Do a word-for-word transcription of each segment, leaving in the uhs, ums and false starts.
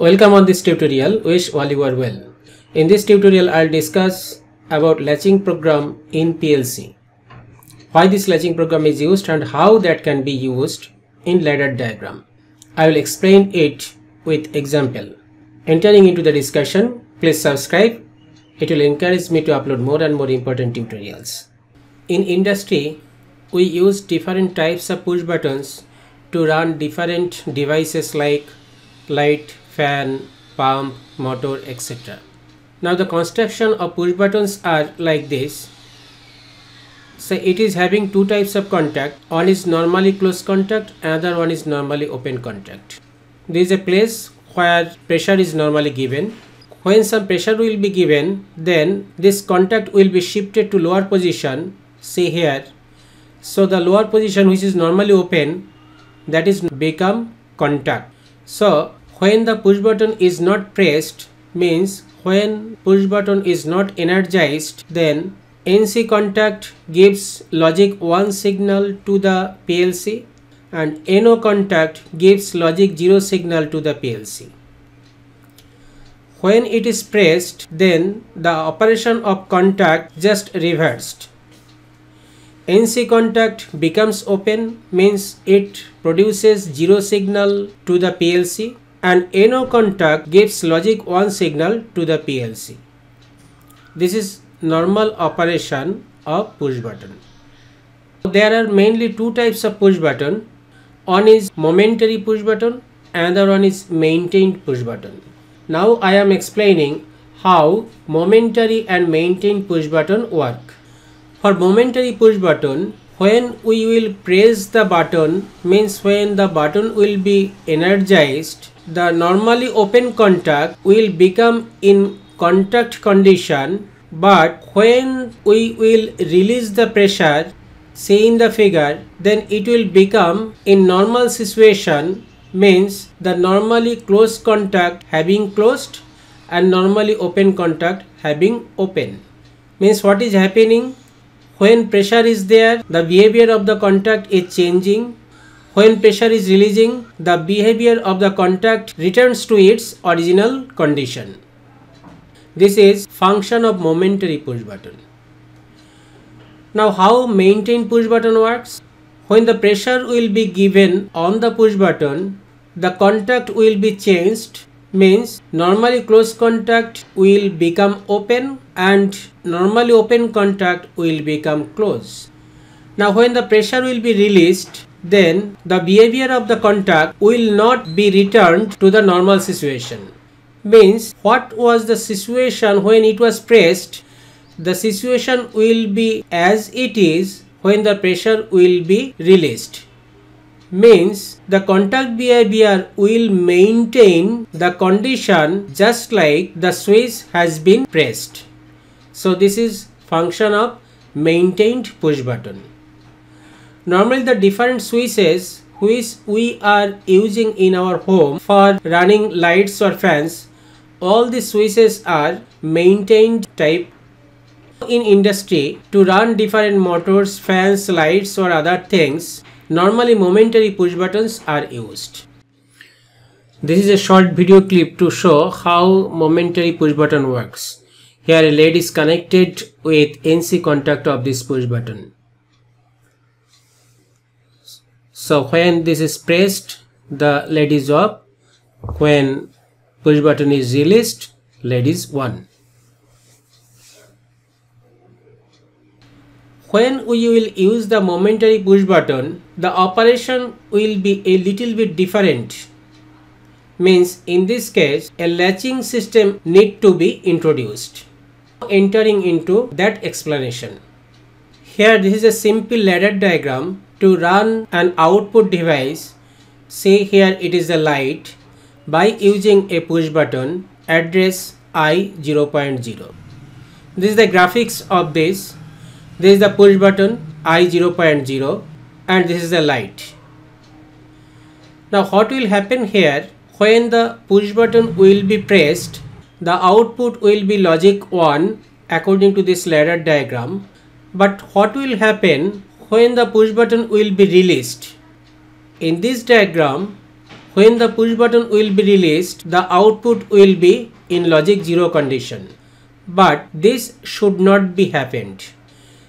Welcome on this tutorial, wish all you are well. In this tutorial I'll discuss about latching program in P L C. Why this latching program is used and how that can be used in ladder diagram. I will explain it with example. Entering into the discussion, please subscribe. It will encourage me to upload more and more important tutorials. In industry, we use different types of push buttons to run different devices like light, fan, pump, motor, et cetera. Now the construction of push buttons are like this. So it is having two types of contact. One is normally closed contact, another one is normally open contact. There is a place where pressure is normally given. When some pressure will be given, then this contact will be shifted to lower position, say here. So the lower position which is normally open, that is become contact. So when the push button is not pressed, means when push button is not energized, then N C contact gives logic one signal to the P L C and N O contact gives logic zero signal to the P L C. When it is pressed, then the operation of contact just reversed. N C contact becomes open, means it produces zero signal to the P L C, and N O contact gives logic one signal to the P L C. This is normal operation of push button. There are mainly two types of push button. One is momentary push button, another one is maintained push button. Now I am explaining how momentary and maintained push button work. For momentary push button, when we will press the button, means when the button will be energized, the normally open contact will become in contact condition, but when we will release the pressure, say in the figure, then it will become in normal situation, means the normally closed contact having closed and normally open contact having open. Means what is happening? When pressure is there, the behavior of the contact is changing. When pressure is releasing, the behavior of the contact returns to its original condition. This is function of momentary push button. Now how maintained push button works? When the pressure will be given on the push button, the contact will be changed, means normally closed contact will become open and normally open contact will become closed. Now when the pressure will be released, then the behavior of the contact will not be returned to the normal situation. Means what was the situation when it was pressed, the situation will be as it is when the pressure will be released. Means the contact behavior will maintain the condition just like the switch has been pressed. So this is function of maintained push button. Normally the different switches which we are using in our home for running lights or fans, all the switches are maintained type. In industry, to run different motors, fans, lights or other things, normally momentary push buttons are used. This is a short video clip to show how momentary push button works. Here a L E D is connected with N C contact of this push button. So when this is pressed, the L E D is off. When push button is released, L E D is on. When we will use the momentary push button, the operation will be a little bit different. Means in this case, a latching system need to be introduced. Entering into that explanation. Here this is a simple ladder diagram to run an output device, say here it is a light, by using a push button address I zero point zero. This is the graphics of this. This is the push button I zero point zero and this is the light. Now what will happen here? When the push button will be pressed, the output will be logic one according to this ladder diagram. But what will happen when the push button will be released? In this diagram, When the push button will be released, the output will be in logic zero condition. But this should not be happened.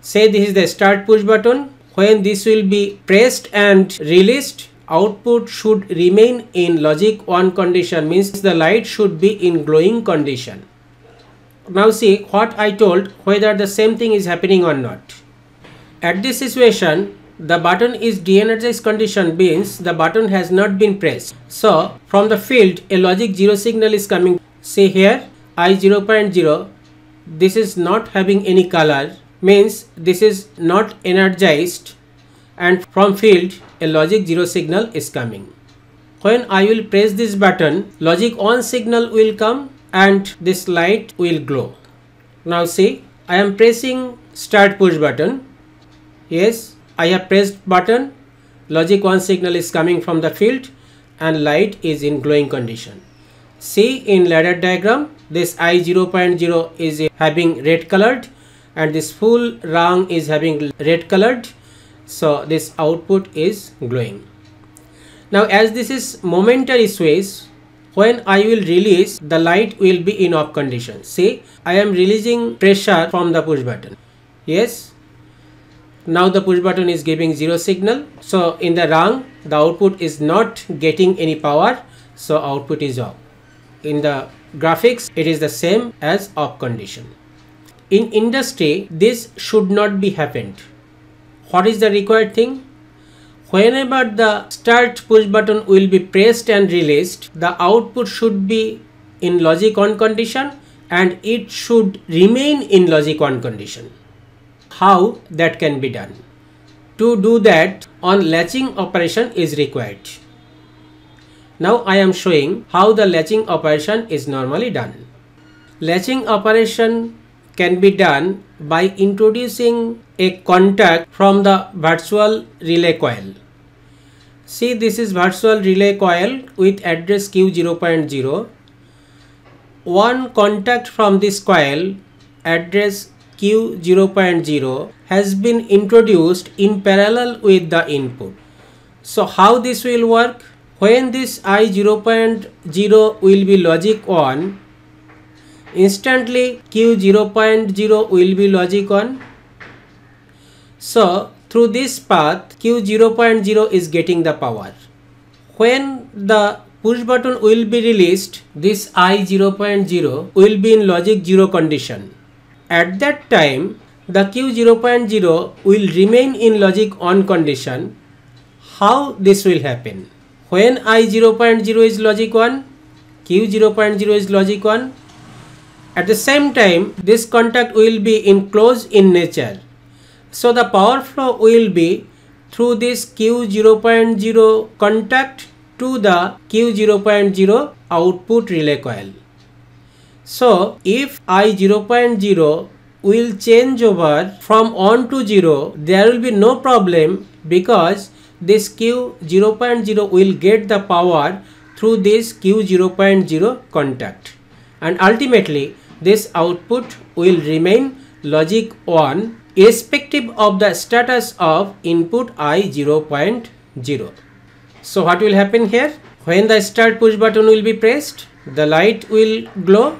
Say this is the start push button. When this will be pressed and released, output should remain in logic one condition, means the light should be in glowing condition. Now see what I told, whether the same thing is happening or not. At this situation, the button is de-energized condition, means the button has not been pressed. So from the field a logic zero signal is coming. See here I zero point zero, this is not having any color, means this is not energized, and from field a logic zero signal is coming. When I will press this button, logic one signal will come and this light will glow. Now see, I am pressing start push button. Yes, I have pressed button, logic one signal is coming from the field and light is in glowing condition. See in ladder diagram, this I zero point zero is having red colored and this full rung is having red colored. So this output is glowing. Now as this is momentary switch, when I will release, the light will be in off condition. See, I am releasing pressure from the push button. Yes. Now the push button is giving zero signal. So in the rung, the output is not getting any power. So output is off. In the graphics, it is the same as off condition. In industry, this should not be happened. What is the required thing? Whenever the start push button will be pressed and released, the output should be in logic on condition and it should remain in logic on condition. How that can be done? To do that, on latching operation is required. Now I am showing how the latching operation is normally done. Latching operation can be done by introducing a contact from the virtual relay coil. See, this is virtual relay coil with address Q zero point zero. One contact from this coil, address Q zero point zero, has been introduced in parallel with the input. So how this will work? When this I zero point zero will be logic on, instantly Q zero point zero will be logic on. So through this path Q zero point zero is getting the power. When the push button will be released, this I zero point zero will be in logic zero condition. At that time the Q zero point zero will remain in logic on condition. How this will happen? When I zero point zero is logic one, Q zero point zero is logic one. At the same time, this contact will be enclosed in nature. So the power flow will be through this Q zero point zero contact to the Q zero point zero output relay coil. So if I zero point zero will change over from one to zero, there will be no problem because this Q zero point zero will get the power through this Q zero point zero contact. And ultimately, this output will remain logic one irrespective of the status of input I zero point zero. So what will happen here? When the start push button will be pressed, the light will glow.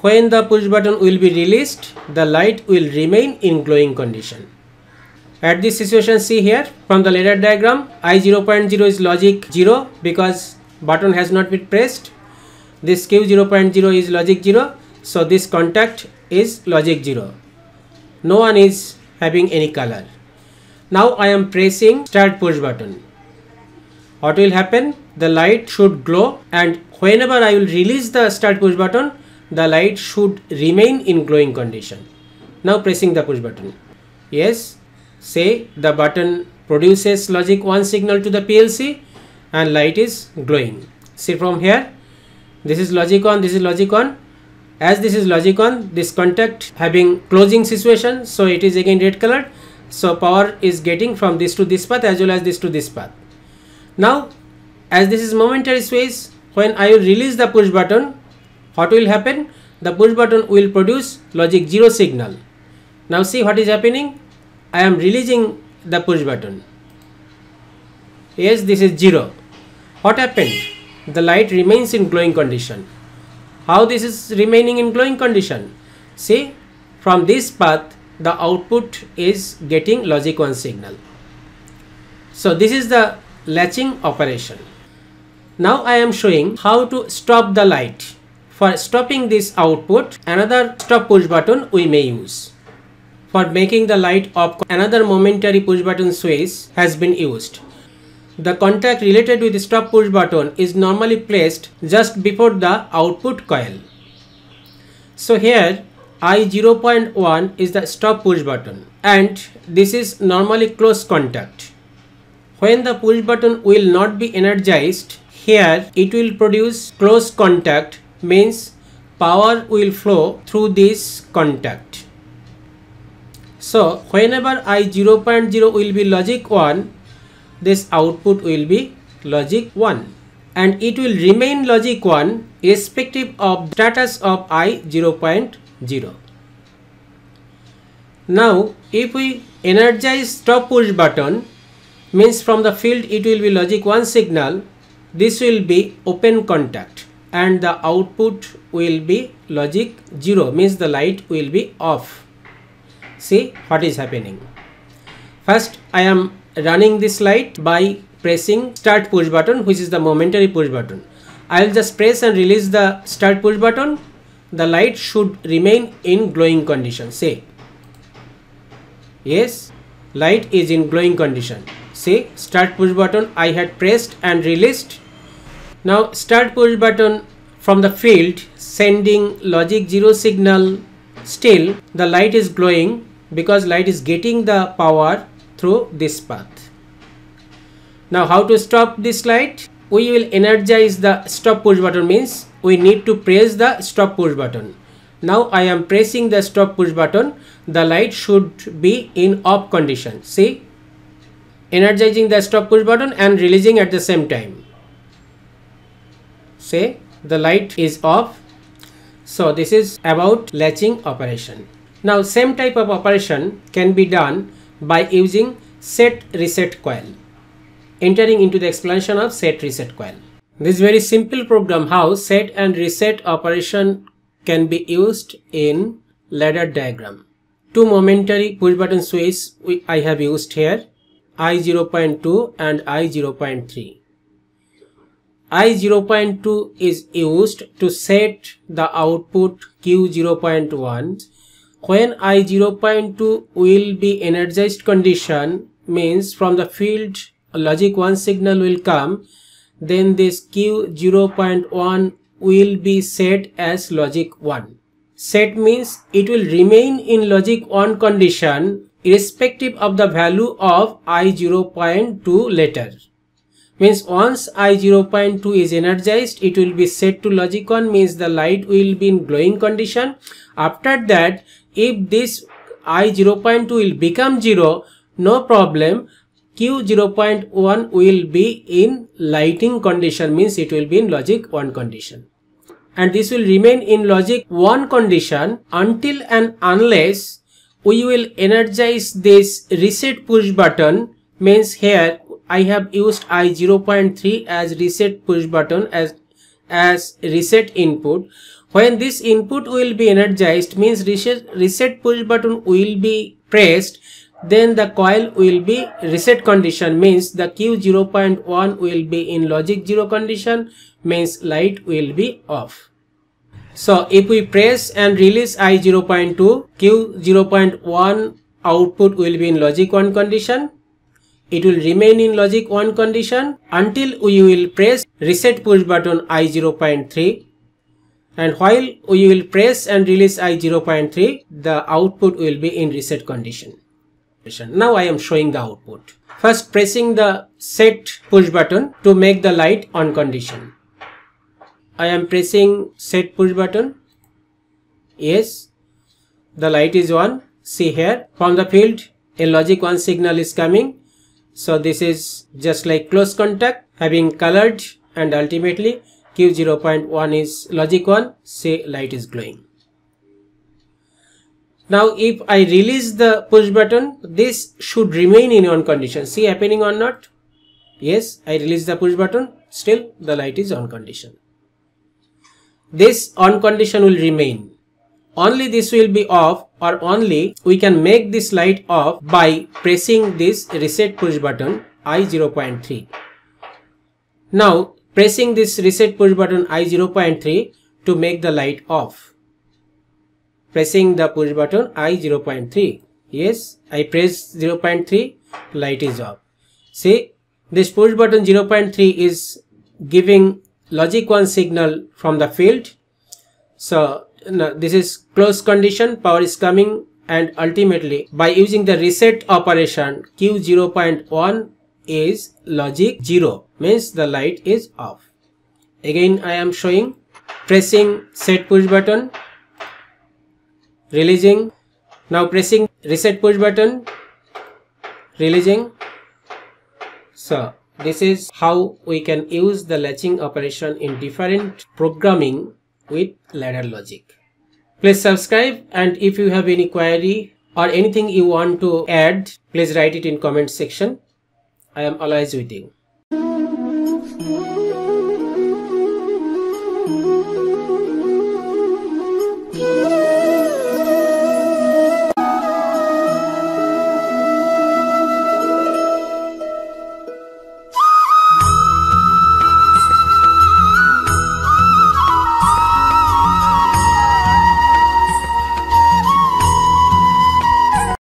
When the push button will be released, the light will remain in glowing condition. At this situation, see here from the ladder diagram, I zero point zero is logic zero because button has not been pressed. This Q zero point zero is logic zero, so this contact is logic zero. No one is having any color. Now I am pressing start push button. What will happen? The light should glow, and whenever I will release the start push button, the light should remain in glowing condition. Now pressing the push button. Yes, say the button produces logic one signal to the P L C and light is glowing. See from here. This is logic on, this is logic on. As this is logic on, this contact having closing situation, so it is again red colored. So power is getting from this to this path as well as this to this path. Now, as this is momentary switch, when I will release the push button, what will happen? The push button will produce logic zero signal. Now see what is happening. I am releasing the push button. Yes, this is zero. What happened? The light remains in glowing condition. How this is remaining in glowing condition? See, from this path the output is getting logic one signal. So this is the latching operation. Now I am showing how to stop the light. For stopping this output, another stop push button we may use. For making the light off, another momentary push button switch has been used. The contact related with the stop push button is normally placed just before the output coil. So here I zero point one is the stop push button, and this is normally close contact. When the push button will not be energized, here it will produce close contact, means power will flow through this contact. So whenever I zero point zero will be logic one, this output will be logic one, and it will remain logic one irrespective of status of I zero point zero. Now if we energize stop push button, means from the field it will be logic one signal, this will be open contact, and the output will be logic zero, means the light will be off. See what is happening. First I am running this light by pressing start push button, which is the momentary push button. I will just press and release the start push button. The light should remain in glowing condition. Say yes, light is in glowing condition. Say start push button I had pressed and released. Now start push button from the field sending logic zero signal. Still the light is glowing because light is getting the power through this path. Now how to stop this light? We will energize the stop push button, means we need to press the stop push button. Now I am pressing the stop push button. The light should be in off condition. See, energizing the stop push button and releasing at the same time. Say the light is off. So this is about latching operation. Now same type of operation can be done by using set reset coil. Entering into the explanation of set reset coil. This very simple program how set and reset operation can be used in ladder diagram. Two momentary push button switches I have used here, I zero point two and I zero point three. I zero point two is used to set the output Q zero point one. When I zero point two will be energized condition, means from the field logic one signal will come, then this Q zero point one will be set as logic one. Set means it will remain in logic one condition irrespective of the value of I zero point two later. Means once I zero point two is energized, it will be set to logic one, means the light will be in glowing condition. After that, if this I zero point two will become zero, no problem. Q zero point one will be in lighting condition, means it will be in logic one condition, and this will remain in logic one condition until and unless we will energize this reset push button. Means here I have used I zero point three as reset push button as as reset input. When this input will be energized, means reset, reset push button will be pressed, then the coil will be reset condition, means the Q zero point one will be in logic zero condition, means light will be off. So if we press and release I zero point two, Q zero point one output will be in logic one condition. It will remain in logic one condition until we will press reset push button I zero point three, and while we will press and release I zero point three, the output will be in reset condition. Now I am showing the output. First pressing the set push button to make the light on condition. I am pressing set push button. Yes, the light is on. See here, from the field a logic one signal is coming. So this is just like close contact having colored, and ultimately Q zero point one is logic one. Say light is glowing. Now if I release the push button, this should remain in on condition. See happening or not? Yes, I release the push button. Still, the light is on condition. This on condition will remain. Only this will be off, or only we can make this light off by pressing this reset push button I zero point three. Now pressing this reset push button I zero point three to make the light off. Pressing the push button I zero point three. Yes, I press zero point three, light is off. See, this push button zero point three is giving logic one signal from the field. So now this is closed condition, power is coming, and ultimately by using the reset operation Q zero point one is logic zero, means the light is off. Again I am showing, pressing set push button, releasing, now pressing reset push button, releasing. So this is how we can use the latching operation in different programming with ladder logic. Please subscribe, and if you have any query or anything you want to add, please write it in comment section. I am always with you.